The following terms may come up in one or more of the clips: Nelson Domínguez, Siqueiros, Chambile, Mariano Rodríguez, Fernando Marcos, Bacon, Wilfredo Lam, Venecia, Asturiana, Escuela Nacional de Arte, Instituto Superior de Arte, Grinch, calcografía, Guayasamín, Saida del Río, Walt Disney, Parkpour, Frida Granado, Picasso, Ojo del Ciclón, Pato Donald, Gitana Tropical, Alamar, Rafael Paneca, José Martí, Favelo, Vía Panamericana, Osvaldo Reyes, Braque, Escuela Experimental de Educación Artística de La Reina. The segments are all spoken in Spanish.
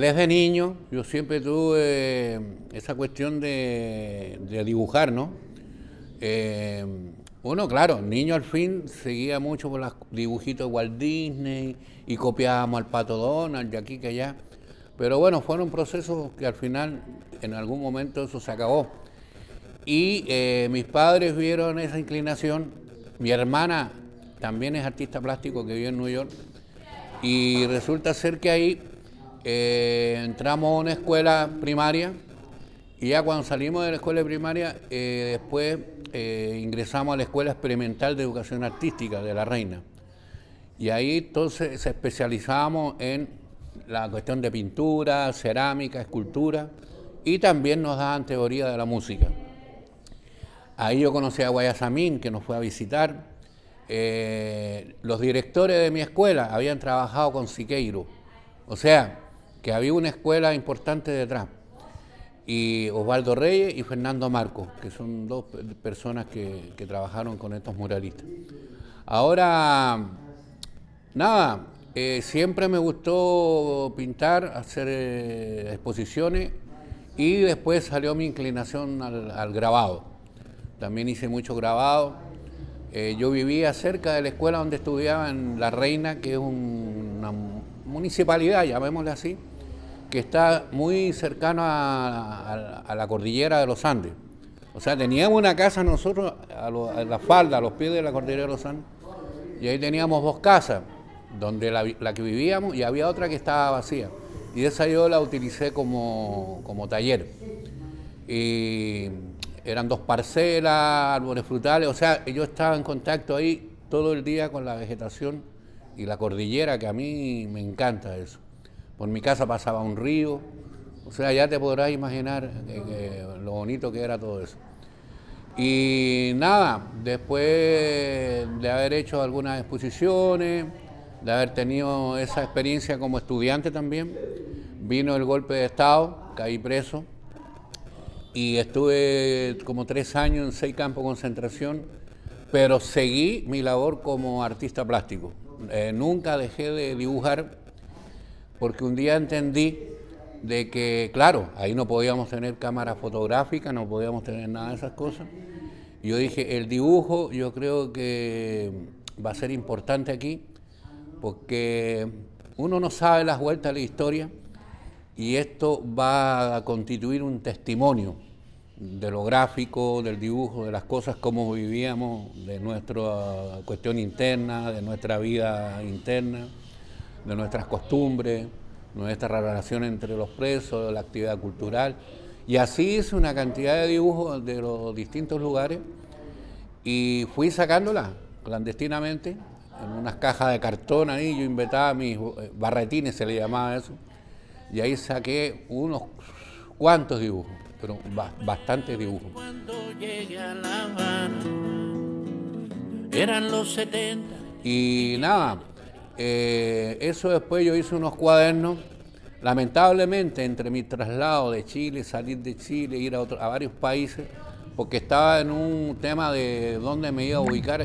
desde niño yo siempre tuve esa cuestión de dibujar, ¿no? Uno, claro, niño al fin, seguía mucho por los dibujitos de Walt Disney y copiábamos al Pato Donald de aquí que allá. Pero bueno, fueron procesos que al final, en algún momento eso se acabó. Y mis padres vieron esa inclinación. Mi hermana también es artista plástico que vive en Nueva York. Y resulta ser que ahí entramos a una escuela primaria. Y ya cuando salimos de la escuela primaria, después ingresamos a la Escuela Experimental de Educación Artística de La Reina. Y ahí entonces se especializamos en la cuestión de pintura, cerámica, escultura, y también nos daban teoría de la música. Ahí yo conocí a Guayasamín, que nos fue a visitar. Los directores de mi escuela habían trabajado con Siqueiros, o sea, que había una escuela importante detrás. Y Osvaldo Reyes y Fernando Marcos, que son dos personas que trabajaron con estos muralistas. Ahora, nada, siempre me gustó pintar, hacer exposiciones, y después salió mi inclinación al grabado. También hice mucho grabado. Yo vivía cerca de la escuela donde estudiaba en La Reina, que es una municipalidad, llamémosle así, que está muy cercano a la cordillera de los Andes. O sea, teníamos una casa nosotros a la falda, a los pies de la cordillera de los Andes, y ahí teníamos dos casas, donde la que vivíamos, y había otra que estaba vacía. Y esa yo la utilicé como taller. Y eran dos parcelas, árboles frutales, o sea, yo estaba en contacto ahí todo el día con la vegetación y la cordillera, que a mí me encanta eso. Por mi casa pasaba un río, o sea, ya te podrás imaginar lo bonito que era todo eso. Y nada, después de haber hecho algunas exposiciones, de haber tenido esa experiencia como estudiante también, vino el golpe de Estado, caí preso, y estuve como 3 años en 6 campos de concentración, pero seguí mi labor como artista plástico. Nunca dejé de dibujar, porque un día entendí de que, claro, ahí no podíamos tener cámara fotográfica, no podíamos tener nada de esas cosas. Yo dije, el dibujo yo creo que va a ser importante aquí, porque uno no sabe las vueltas de la historia, y esto va a constituir un testimonio de lo gráfico, del dibujo, de las cosas como vivíamos, de nuestra cuestión interna, de nuestra vida interna, de nuestras costumbres, nuestra relación entre los presos, de la actividad cultural. Y así hice una cantidad de dibujos de los distintos lugares y fui sacándola clandestinamente en unas cajas de cartón ahí. Yo inventaba mis barretines, se le llamaba eso, y ahí saqué unos cuantos dibujos, pero bastantes dibujos. Cuando llegué a La Habana, eran los 70. Y nada, eso después yo hice unos cuadernos. Lamentablemente, entre mi traslado de Chile, salir de Chile, ir a varios países, porque estaba en un tema de dónde me iba a ubicar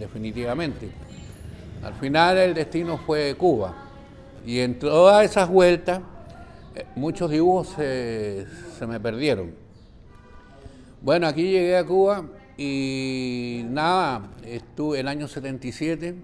definitivamente. Al final el destino fue Cuba. Y en todas esas vueltas, muchos dibujos se me perdieron. Bueno, aquí llegué a Cuba y nada, estuve el año 77,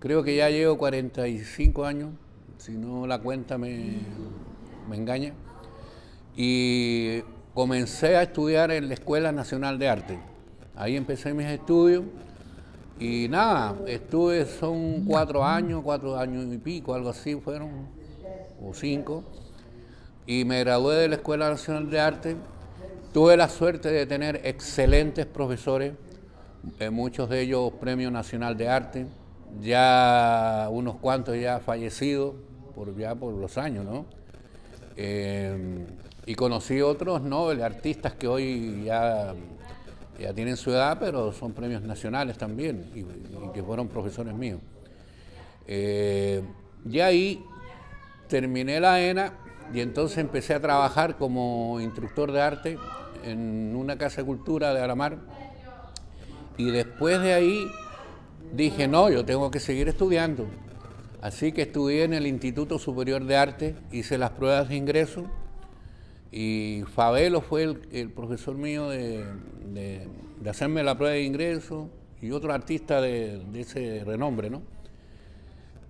creo que ya llevo 45 años, si no la cuenta me engaña. Y comencé a estudiar en la Escuela Nacional de Arte. Ahí empecé mis estudios. Y nada, estuve, son 4 años, 4 años y pico, algo así fueron, o 5. Y me gradué de la Escuela Nacional de Arte. Tuve la suerte de tener excelentes profesores, muchos de ellos Premio Nacional de Arte, ya unos cuantos ya fallecidos, ya por los años, ¿no? Y conocí otros nobles artistas que hoy ya tienen su edad, pero son premios nacionales también, y que fueron profesores míos. Y ahí terminé la ENA, y entonces empecé a trabajar como instructor de arte en una casa de cultura de Alamar. Y después de ahí dije, no, yo tengo que seguir estudiando. Así que estudié en el Instituto Superior de Arte, hice las pruebas de ingreso y Favelo fue el profesor mío de hacerme la prueba de ingreso y otro artista de ese renombre, ¿no?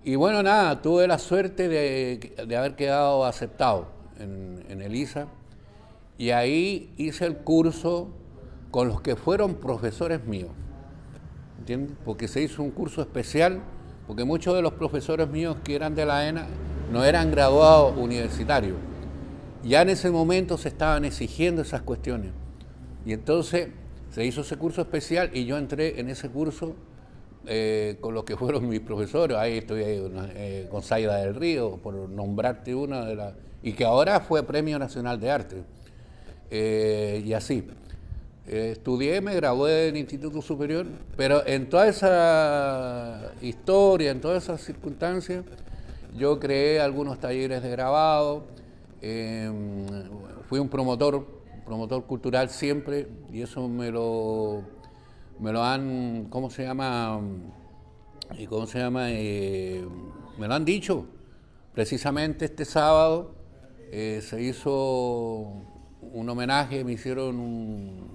Y bueno, nada, tuve la suerte de haber quedado aceptado en el ISA y ahí hice el curso con los que fueron profesores míos, ¿entiendes? Porque se hizo un curso especial, porque muchos de los profesores míos que eran de la ENA no eran graduados universitarios. Ya en ese momento se estaban exigiendo esas cuestiones. Y entonces se hizo ese curso especial y yo entré en ese curso con los que fueron mis profesores. Ahí estoy con Saida del Río, por nombrarte una de las... Y que ahora fue Premio Nacional de Arte. Y así. Estudié, me gradué en Instituto Superior, pero en toda esa historia, en todas esas circunstancias, yo creé algunos talleres de grabado, fui un promotor cultural siempre, y eso me lo han, me lo han dicho. Precisamente este sábado se hizo un homenaje, me hicieron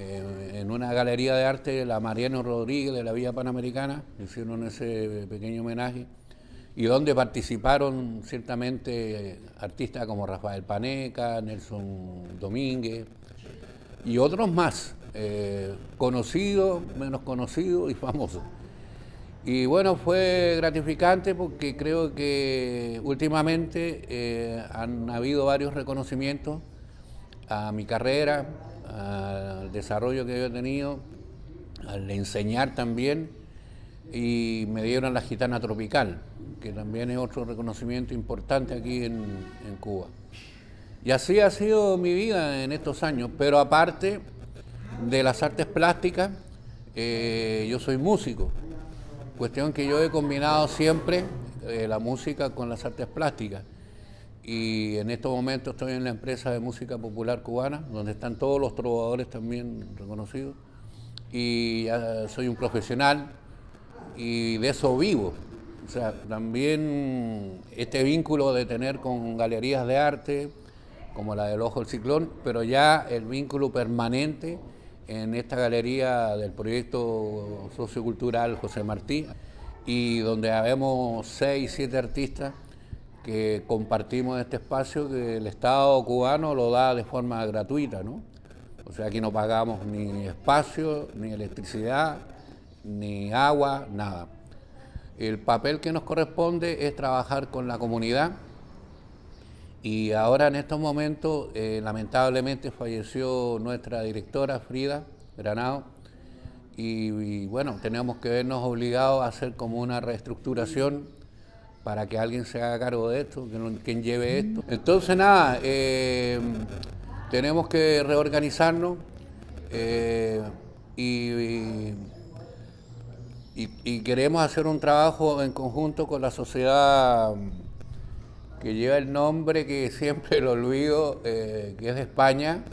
en una galería de arte de la Mariano Rodríguez de la Vía Panamericana, hicieron ese pequeño homenaje y donde participaron ciertamente artistas como Rafael Paneca, Nelson Domínguez y otros más, conocidos, menos conocidos y famosos. Y bueno, fue gratificante porque creo que últimamente han habido varios reconocimientos a mi carrera, al desarrollo que yo he tenido, al enseñar también, y me dieron la Gitana Tropical, que también es otro reconocimiento importante aquí en Cuba. Y así ha sido mi vida en estos años, pero aparte de las artes plásticas, yo soy músico, cuestión que yo he combinado siempre la música con las artes plásticas. Y en estos momentos estoy en la empresa de música popular cubana, donde están todos los trovadores también reconocidos. Y soy un profesional y de eso vivo. O sea, también este vínculo de tener con galerías de arte, como la del Ojo del Ciclón, pero ya el vínculo permanente en esta galería del proyecto sociocultural José Martí, y donde habemos 6, 7 artistas que compartimos este espacio que el Estado cubano lo da de forma gratuita, ¿no? O sea, aquí no pagamos ni espacio, ni electricidad, ni agua, nada. El papel que nos corresponde es trabajar con la comunidad y ahora en estos momentos lamentablemente falleció nuestra directora Frida Granado y bueno, tenemos que vernos obligados a hacer como una reestructuración para que alguien se haga cargo de esto, quien lleve esto. Entonces nada, tenemos que reorganizarnos y queremos hacer un trabajo en conjunto con la sociedad que lleva el nombre que siempre lo olvido, que es de España,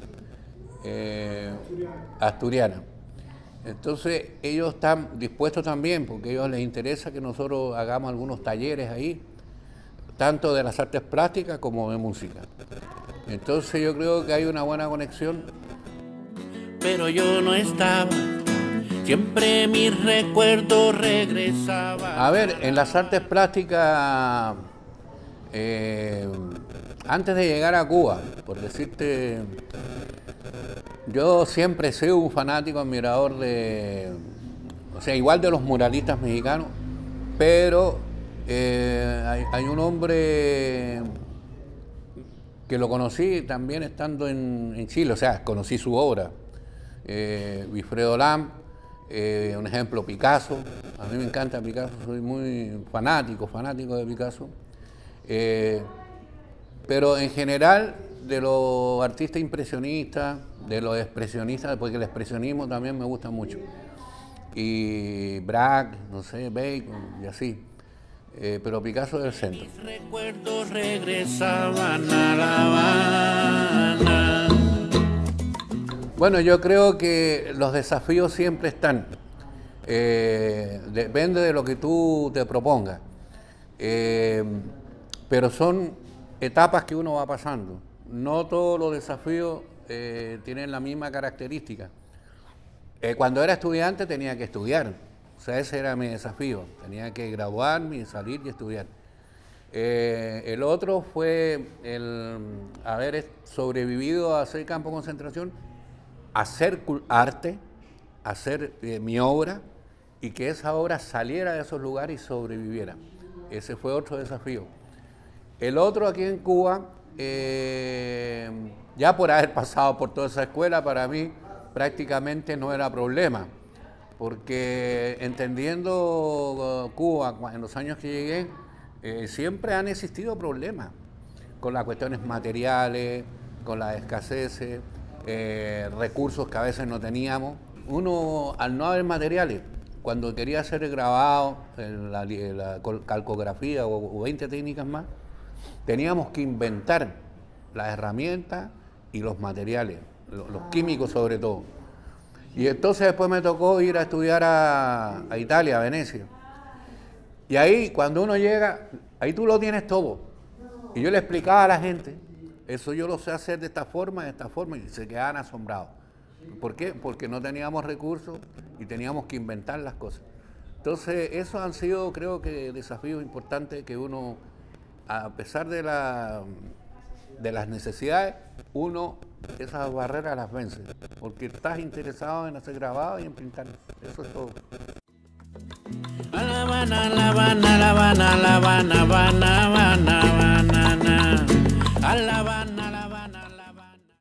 Asturiana. Entonces ellos están dispuestos también, porque a ellos les interesa que nosotros hagamos algunos talleres ahí, tanto de las artes plásticas como de música. Entonces yo creo que hay una buena conexión. Pero yo no estaba, siempre mis recuerdos regresaban. A ver, en las artes plásticas, antes de llegar a Cuba, por decirte... Yo siempre he sido un fanático admirador igual de los muralistas mexicanos, pero hay un hombre que lo conocí también estando en Chile, o sea, conocí su obra, Wilfredo Lam, un ejemplo, Picasso, a mí me encanta Picasso, soy muy fanático de Picasso, pero en general de los artistas impresionistas, de los expresionistas, porque el expresionismo también me gusta mucho. Y Braque, no sé, Bacon, y así. Pero Picasso del centro. Mis recuerdos regresaban a La Habana. Bueno, yo creo que los desafíos siempre están. Depende de lo que tú te propongas. Pero son etapas que uno va pasando. No todos los desafíos tienen la misma característica. Cuando era estudiante tenía que estudiar, o sea, ese era mi desafío, tenía que graduarme y salir y estudiar. El otro fue el haber sobrevivido a hacer campo de concentración, hacer arte, hacer mi obra, y que esa obra saliera de esos lugares y sobreviviera. Ese fue otro desafío. El otro aquí en Cuba, ya por haber pasado por toda esa escuela, para mí prácticamente no era problema, porque entendiendo Cuba en los años que llegué, siempre han existido problemas con las cuestiones materiales, con las escaseces, recursos que a veces no teníamos. Uno, al no haber materiales, cuando quería hacer grabado, la calcografía o 20 técnicas más, teníamos que inventar las herramientas y los materiales, los químicos sobre todo. Y entonces después me tocó ir a estudiar a Italia, a Venecia. Y ahí, cuando uno llega, ahí tú lo tienes todo. Y yo le explicaba a la gente, eso yo lo sé hacer de esta forma, y se quedaban asombrados. ¿Por qué? Porque no teníamos recursos y teníamos que inventar las cosas. Entonces, esos han sido, creo que, desafíos importantes que uno, a pesar de las necesidades, uno esas barreras las vence, porque estás interesado en hacer grabado y en pintar. Eso es todo. La Habana, Habana, Habana, Habana, Habana, Habana, Habana, Habana.